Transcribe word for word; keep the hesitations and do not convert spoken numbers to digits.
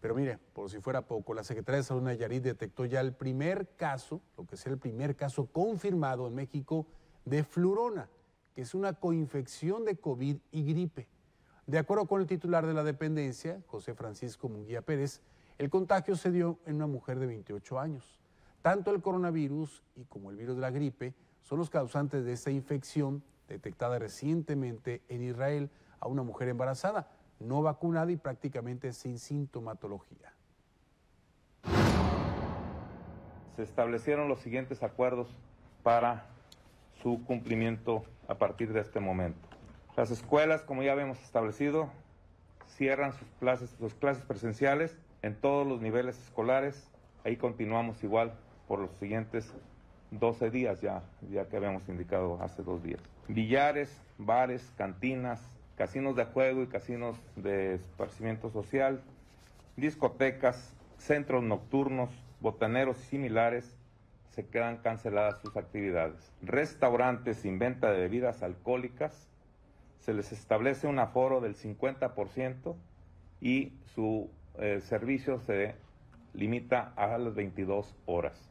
Pero mire, por si fuera poco, la Secretaría de Salud de Nayarit detectó ya el primer caso, lo que sea el primer caso confirmado en México de flurona, que es una coinfección de COVID y gripe. De acuerdo con el titular de la dependencia, José Francisco Munguía Pérez, el contagio se dio en una mujer de veintiocho años. Tanto el coronavirus y como el virus de la gripe son los causantes de esta infección detectada recientemente en Israel a una mujer embarazada, no vacunada y prácticamente sin sintomatología. Se establecieron los siguientes acuerdos para su cumplimiento a partir de este momento. Las escuelas, como ya habíamos establecido, cierran sus clases, sus clases presenciales en todos los niveles escolares. Ahí continuamos igual por los siguientes doce días ya, ya que habíamos indicado hace dos días. Billares, bares, cantinas, casinos de juego y casinos de esparcimiento social, discotecas, centros nocturnos, botaneros y similares, se quedan canceladas sus actividades. Restaurantes sin venta de bebidas alcohólicas, se les establece un aforo del cincuenta por ciento y su eh, servicio se limita a las veintidós horas.